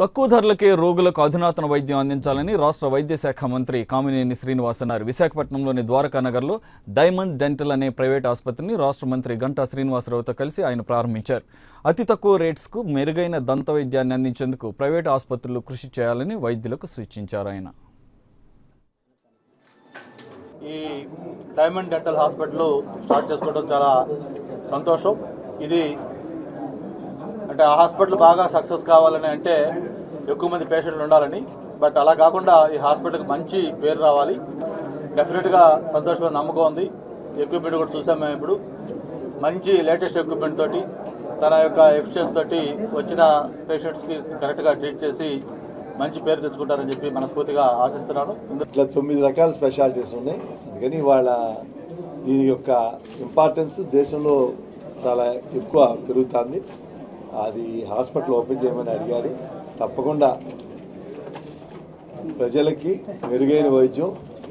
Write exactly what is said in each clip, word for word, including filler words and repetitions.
తక్కువ ధరలకే రోగులకు అధునాతన వైద్యం అందించాలని రాష్ట్ర వైద్య శాఖ మంత్రి కామినేని శ్రీనివాస్ అన్నారు. విశాఖపట్నంలోని ద్వారకా నగర్లో డైమండ్ డెంటల్ అనే ప్రైవేట్ ఆసుపత్రిని రాష్ట్ర మంత్రి గంటా శ్రీనివాసరావుతో కలిసి ఆయన ప్రారంభించారు. అతి తక్కువ రేట్స్ కు మెరుగైన దంత వైద్యాన్ని అందించేందుకు ప్రైవేట్ ఆసుపత్రులు కృషి చేయాలని వైద్యులకు సూచించారు. ఆయన ఈ డైమండ్ డెంటల్ హాస్పిటల్ స్టార్ట్ చేసుకోవడం చాలా సంతోషం. ఇది అంటే ఆ హాస్పిటల్ బాగా సక్సెస్ కావాలని అంటే ఎక్కువ మంది పేషెంట్లు ఉండాలని, బట్ అలా కాకుండా ఈ హాస్పిటల్కి మంచి పేరు రావాలి. డెఫినెట్గా సంతోషమైన నమ్మకం ఉంది. ఎక్విప్మెంట్ కూడా చూసాం మేము. ఇప్పుడు మంచి లేటెస్ట్ ఎక్విప్మెంట్ తోటి తన యొక్క ఎఫిషియన్స్ తోటి వచ్చిన పేషెంట్స్కి కరెక్ట్గా ట్రీట్ చేసి మంచి పేరు తెచ్చుకుంటారని చెప్పి మనస్ఫూర్తిగా ఆశిస్తున్నాను. ఇట్లా తొమ్మిది రకాల స్పెషాలిటీస్ ఉన్నాయి. అందుకని వాళ్ళ దీని యొక్క ఇంపార్టెన్స్ దేశంలో చాలా ఎక్కువ పెరుగుతుంది. అది హాస్పిటల్ ఓపెన్ చేయమని అడిగారు. తప్పకుండా ప్రజలకి మెరుగైన వైద్యం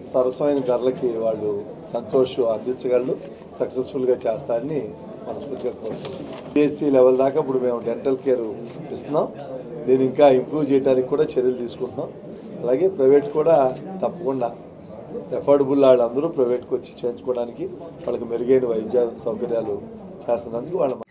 సరసమైన ధరలకి వాళ్ళు సంతోషం అందించగలరు, సక్సెస్ఫుల్గా చేస్తారని మనస్ఫూర్తిగా కోరుకుంటున్నాం. బీఎస్సీ లెవెల్ దాకా ఇప్పుడు మేము డెంటల్ కేర్ ఇస్తున్నాం. దీన్ని ఇంకా ఇంప్రూవ్ చేయడానికి కూడా చర్యలు తీసుకుంటున్నాం. అలాగే ప్రైవేట్ కూడా తప్పకుండా ఎఫోర్డబుల్ వాళ్ళందరూ ప్రైవేట్కి వచ్చి చేయించుకోవడానికి వాళ్ళకి మెరుగైన వైద్య సౌకర్యాలు చేస్తున్నందుకు వాళ్ళ